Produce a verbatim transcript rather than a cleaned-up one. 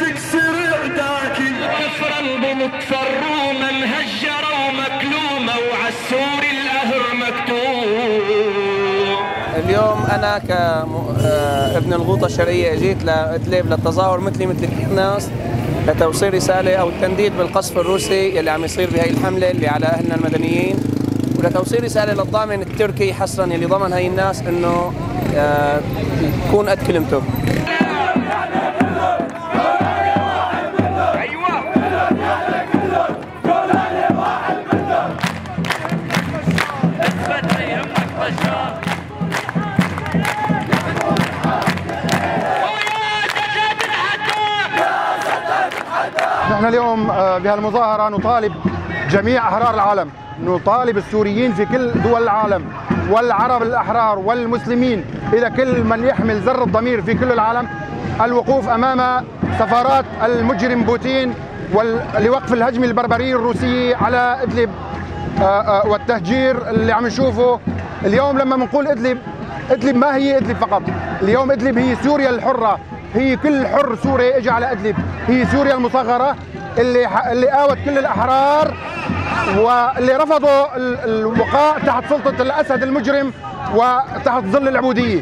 تكسر اعداك الكفر المتفرومه مهجره ومكلومه وعالسور الاهر مكتوم. اليوم انا كابن الغوطه الشرقيه اجيت لادلب للتظاهر مثلي مثل الناس لتوصيل رساله او التنديد بالقصف الروسي يلي عم يصير بهي الحمله اللي على اهلنا المدنيين، ولتوصيل رساله للضامن التركي حصرا يلي ضمن هي الناس انه يكون قد كلمته. نحن اليوم بهالمظاهرة نطالب جميع أحرار العالم، نطالب السوريين في كل دول العالم والعرب الأحرار والمسلمين، إلى كل من يحمل زر الضمير في كل العالم، الوقوف أمام سفارات المجرم بوتين لوقف الهجمة البربرية الروسية على إدلب والتهجير اللي عم نشوفه. اليوم لما بنقول إدلب، إدلب ما هي إدلب فقط، اليوم إدلب هي سوريا الحرة، هي كل حر سوري اجى على إدلب، هي سوريا المصغرة اللي اللي آوت كل الأحرار واللي رفضوا البقاء تحت سلطة الأسد المجرم وتحت ظل العبودية.